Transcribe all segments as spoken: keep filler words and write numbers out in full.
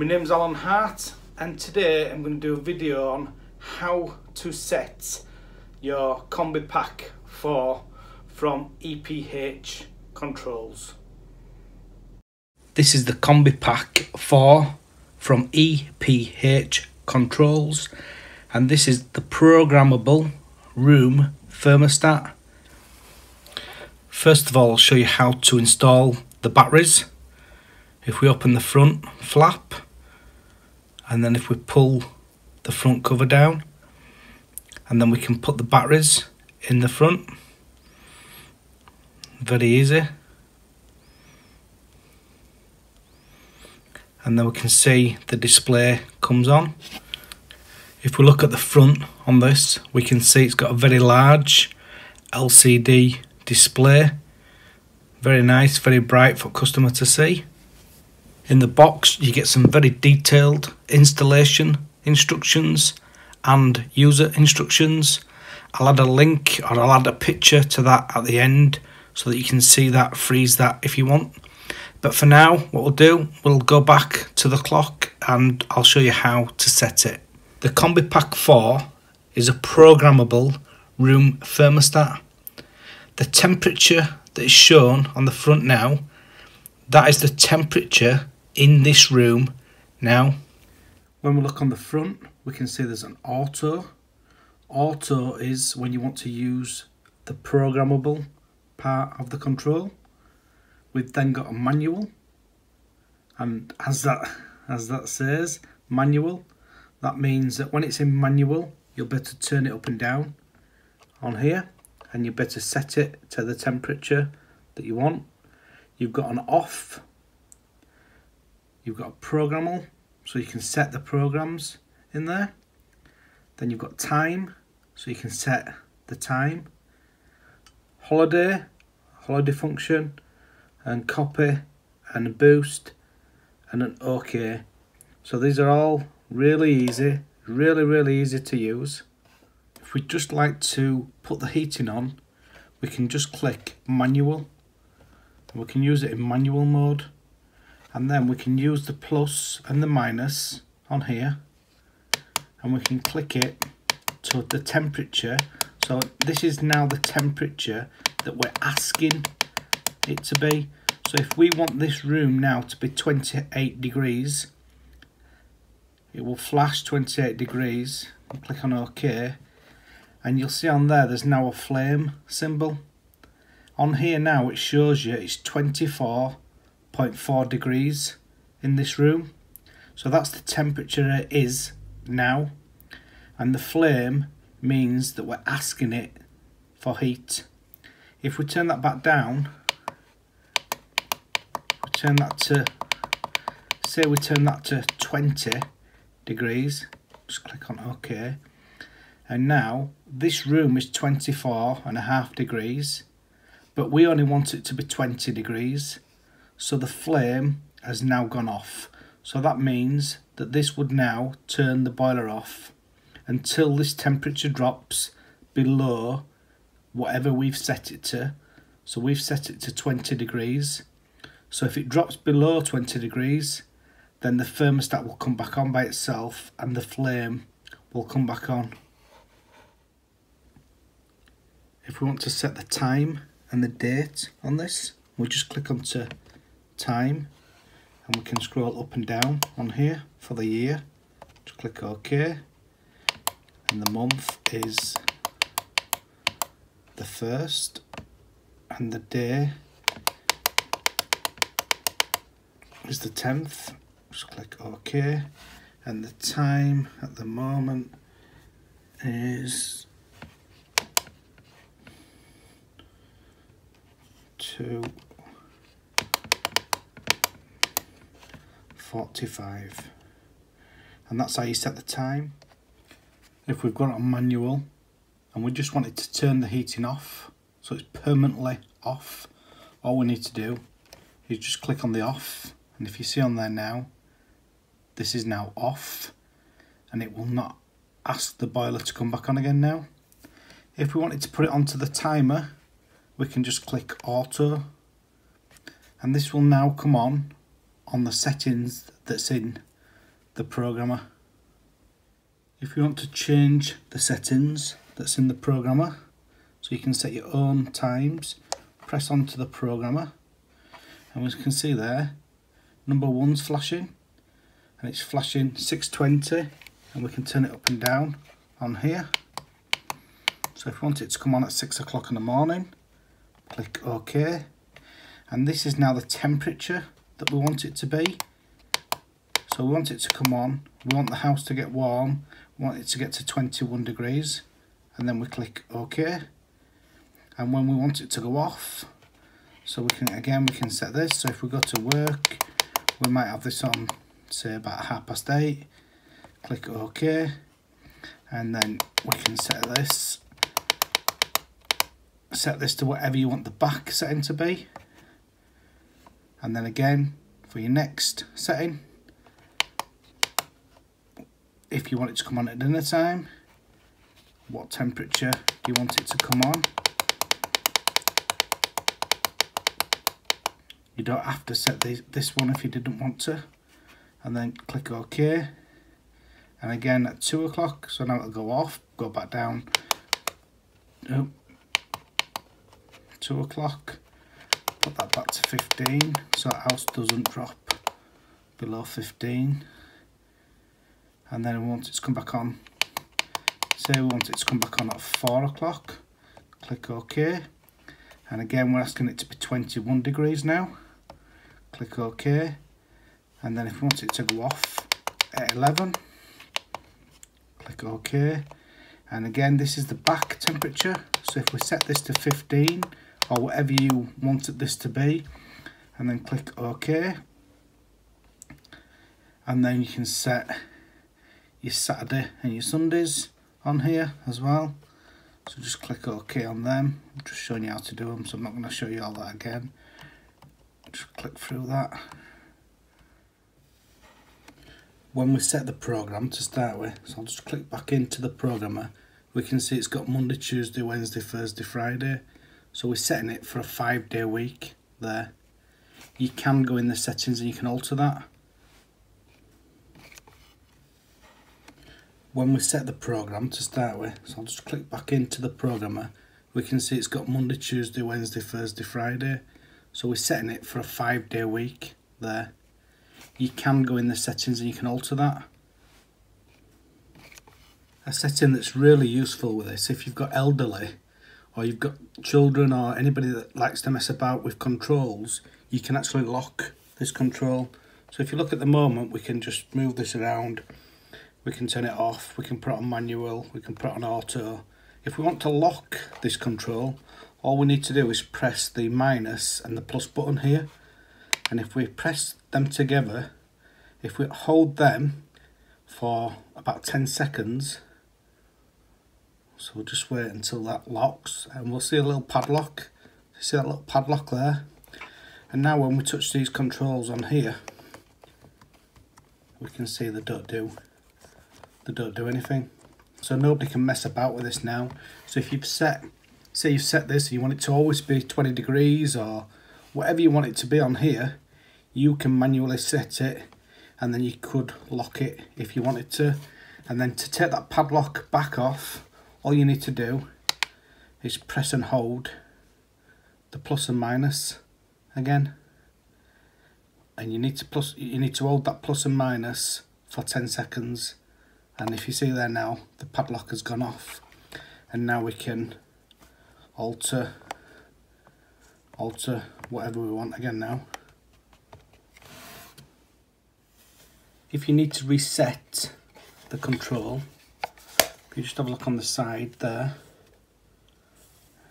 My name's Alan Hart, and today I'm going to do a video on how to set your Combi Pack four from E P H controls. This is the Combi Pack four from E P H controls, and this is the programmable room thermostat. First of all, I'll show you how to install the batteries. If we open the front flap, and then if we pull the front cover down, and then we can put the batteries in the front. Very easy. And then we can see the display comes on. If we look at the front on this, we can see it's got a very large L C D display. Very nice, very bright for customer to see. In the box you get some very detailed installation instructions and user instructions. I'll add a link or I'll add a picture to that at the end so that you can see that, freeze that if you want. But for now, what we'll do, we'll go back to the clock and I'll show you how to set it. The Combi Pack four is a programmable room thermostat. The temperature that is shown on the front now, that is the temperature in this room now. When we look on the front, we can see there's an auto. Auto is when you want to use the programmable part of the control. We've then got a manual, and as that as that says, manual, that means that when it's in manual, you'll better turn it up and down on here, and you better set it to the temperature that you want. You've got an off, you've got a programmable, so you can set the programs in there. Then you've got time, so you can set the time. Holiday, holiday function, and copy, and a boost, and an OK. So these are all really easy, really, really easy to use. If we'd just like to put the heating on, we can just click manual. We can use it in manual mode, and then we can use the plus and the minus on here, and we can click it to the temperature. So this is now the temperature that we're asking it to be. So if we want this room now to be twenty-eight degrees, it will flash twenty-eight degrees and click on OK, and you'll see on there there's now a flame symbol. On here now it shows you it's twenty-four point four degrees in this room. So that's the temperature it is now. And the flame means that we're asking it for heat. If we turn that back down, we turn that to, say we turn that to twenty degrees. Just click on OK. And now this room is twenty-four and a half degrees. But we only want it to be twenty degrees, so the flame has now gone off. So that means that this would now turn the boiler off until this temperature drops below whatever we've set it to. So we've set it to twenty degrees. So if it drops below twenty degrees, then the thermostat will come back on by itself and the flame will come back on. If we want to set the time and the date on this, we'll just click onto time, and we can scroll up and down on here for the year. Just click OK, and the month is the first, and the day is the tenth. Just click OK, and the time at the moment is forty-five, and that's how you set the time. If we've got it on manual and we just want it to turn the heating off, so it's permanently off, all we need to do is just click on the off, and if you see on there now, this is now off, and it will not ask the boiler to come back on again now. If we wanted to put it onto the timer, we can just click auto, and this will now come on on the settings that's in the programmer. If you want to change the settings that's in the programmer, so you can set your own times, press onto the programmer, and as you can see there, number one's flashing, and it's flashing six twenty, and we can turn it up and down on here. So if you want it to come on at six o'clock in the morning, click OK, and this is now the temperature that we want it to be. So we want it to come on, we want the house to get warm, we want it to get to twenty-one degrees, and then we click OK. And when we want it to go off, so we can again we can set this. So if we go to work, we might have this on say about half past eight, click OK, and then we can set this set this to whatever you want the back setting to be, and then again for your next setting, if you want it to come on at dinner time, what temperature you want it to come on. You don't have to set this, this one if you didn't want to. And then click OK. And again at two o'clock, so now it'll go off, go back down. Oh, two o'clock, put that back to fifteen, so the house doesn't drop below fifteen. And then we want it to come back on. Say we want it to come back on at four o'clock. Click OK. And again we're asking it to be twenty-one degrees now. Click OK. And then if we want it to go off at eleven. Click OK. And again this is the back temperature. So if we set this to fifteen or whatever you wanted this to be. And then click OK. And then you can set your Saturday and your Sundays on here as well, so just click OK on them. I'm just showing you how to do them, so I'm not going to show you all that again. Just click through that. When we set the program to start with, so I'll just click back into the programmer, we can see it's got Monday, Tuesday, Wednesday, Thursday, Friday, so we're setting it for a five day week there. You can go in the settings and you can alter that. When we set the program to start with, so I'll just click back into the programmer, we can see it's got Monday, Tuesday, Wednesday, Thursday, Friday, so we're setting it for a five day week there. You can go in the settings and you can alter that. A setting that's really useful with this, if you've got elderly or you've got children or anybody that likes to mess about with controls, you can actually lock this control. So if you look at the moment, we can just move this around. We can turn it off, we can put it on manual, we can put it on auto. If we want to lock this control, all we need to do is press the minus and the plus button here. And if we press them together, if we hold them for about ten seconds, so we'll just wait until that locks, and we'll see a little padlock. See that little padlock there? And now when we touch these controls on here, we can see they don't do They don't do anything, so nobody can mess about with this now. So if you've set, say you've set this and you want it to always be twenty degrees or whatever you want it to be on here, you can manually set it, and then you could lock it if you wanted to. And then to take that padlock back off, all you need to do is press and hold the plus and minus again, and you need to plus you need to hold that plus and minus for ten seconds. And if you see there now, the padlock has gone off, and now we can alter, alter whatever we want again now. If you need to reset the control, if you just have a look on the side there,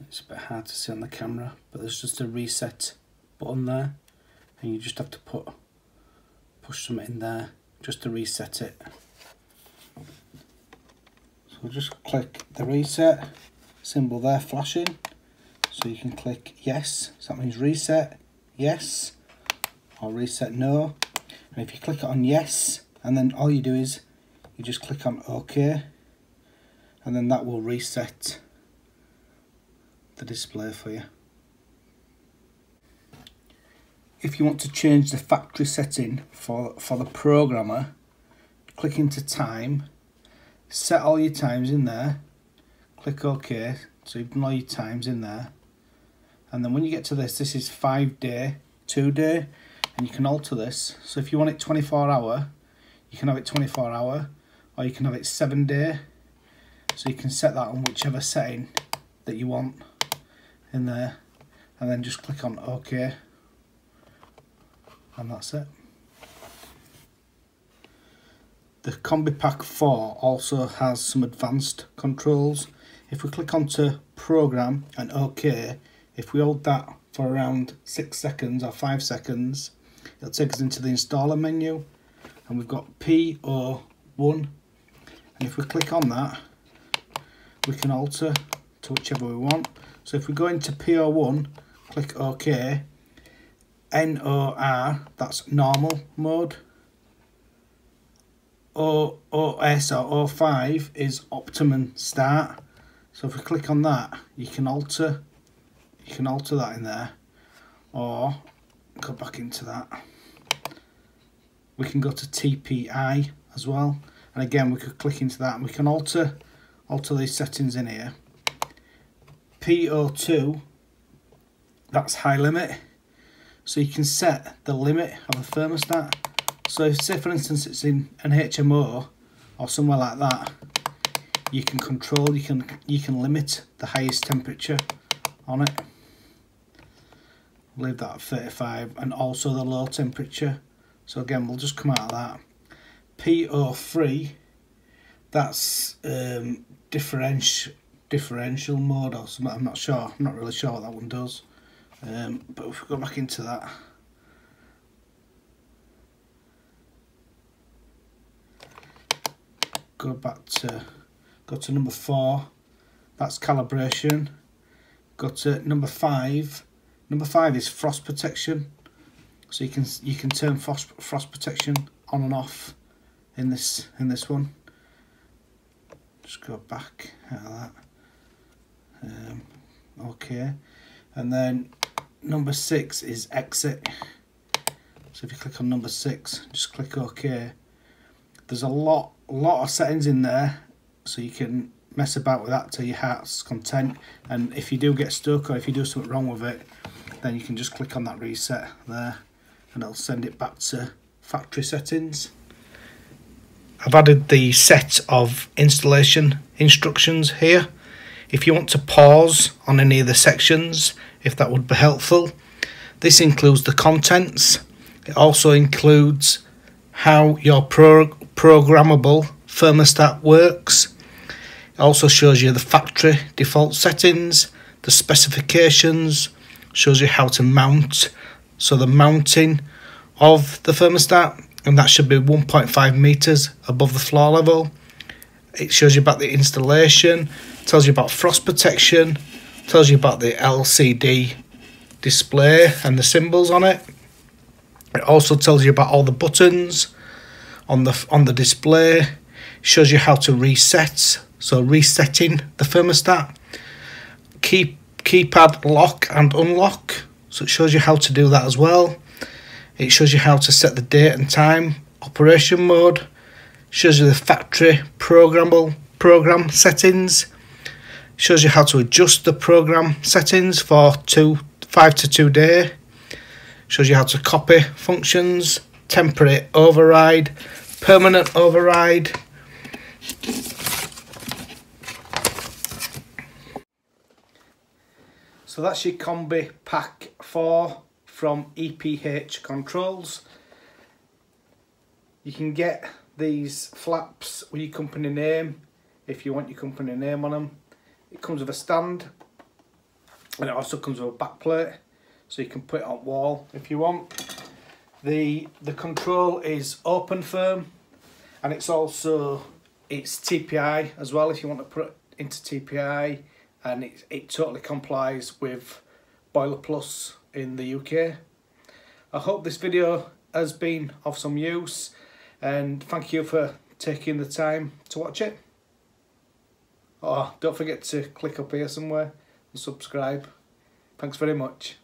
it's a bit hard to see on the camera, but there's just a reset button there, and you just have to put, push something in there just to reset it. We'll just click the reset symbol there flashing, so you can click yes, so that means reset yes or reset no. And if you click on yes, and then all you do is you just click on OK, and then that will reset the display for you. If you want to change the factory setting for, for the programmer, click into time, set all your times in there, click OK, so you've done all your times in there. And then when you get to this, this is five day, two day, and you can alter this. So if you want it twenty-four hour, you can have it twenty-four hour, or you can have it seven day. So you can set that on whichever setting that you want in there, and then just click on OK, and that's it. The Combi Pack four also has some advanced controls. If we click onto Program and OK, if we hold that for around six seconds or five seconds, it'll take us into the installer menu, and we've got P O one, and if we click on that, we can alter to whichever we want. So if we go into P O one, click OK, N O R, that's normal mode, O S or O five is optimum start. So if we click on that, you can alter you can alter that in there, or go back into that. We can go to T P I as well, and again we could click into that, and we can alter alter these settings in here. P O two, that's high limit, so you can set the limit of a thermostat. So if, say for instance, it's in an H M O or somewhere like that, you can control, you can you can limit the highest temperature on it. Leave that at thirty-five, and also the low temperature. So again, we'll just come out of that. P O three, that's um, differential differential mode or something. I'm not sure. I'm not really sure what that one does. Um, but if we go back into that, go back to go to number four. That's calibration. Go to number five. Number five is frost protection. So you can you can turn frost frost protection on and off in this in this one. Just go back out of that. Um, okay, and then number six is exit. So if you click on number six, just click OK. There's a lot, lot of settings in there, so you can mess about with that to your heart's content. And if you do get stuck, or if you do something wrong with it, then you can just click on that reset there, and it'll send it back to factory settings. I've added the set of installation instructions here. If you want to pause on any of the sections, if that would be helpful. This includes the contents. It also includes how your pro programmable thermostat works. It also shows you the factory default settings, the specifications, shows you how to mount, so the mounting of the thermostat, and that should be one point five meters above the floor level. It shows you about the installation, tells you about frost protection, tells you about the L C D display and the symbols on it. It also tells you about all the buttons on the on the display. It shows you how to reset, so resetting the thermostat. Key keypad lock and unlock, so it shows you how to do that as well. It shows you how to set the date and time, operation mode, shows you the factory programmable program settings, shows you how to adjust the program settings for two, five to two day, shows you how to copy functions, temporary override, permanent override. So that's your Combi Pack four from E P H Controls. You can get these flaps with your company name if you want your company name on them. It comes with a stand, and it also comes with a back plate, so you can put it on wall if you want. The the control is open firm, and it's also it's T P I as well if you want to put it into T P I, and it, it totally complies with BoilerPlus in the U K. I hope this video has been of some use, and thank you for taking the time to watch it. Oh, don't forget to click up here somewhere and subscribe. Thanks very much.